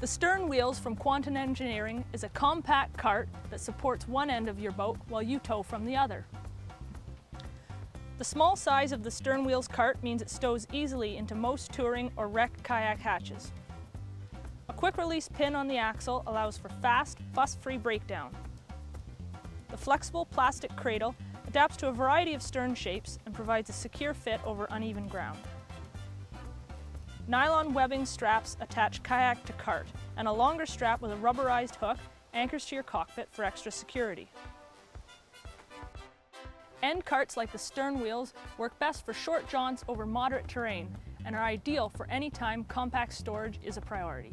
The Stern Wheels from Quantum Engineering is a compact cart that supports one end of your boat while you tow from the other. The small size of the Stern Wheels cart means it stows easily into most touring or wrecked kayak hatches. A quick release pin on the axle allows for fast, fuss-free breakdown. The flexible plastic cradle adapts to a variety of stern shapes and provides a secure fit over uneven ground. Nylon webbing straps attach kayak to cart, and a longer strap with a rubberized hook anchors to your cockpit for extra security. End carts like the Stern Wheels work best for short jaunts over moderate terrain and are ideal for any time compact storage is a priority.